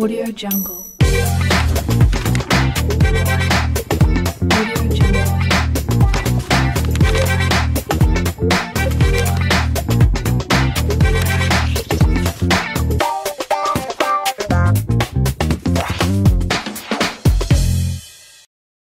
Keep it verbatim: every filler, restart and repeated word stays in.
Audio Jungle.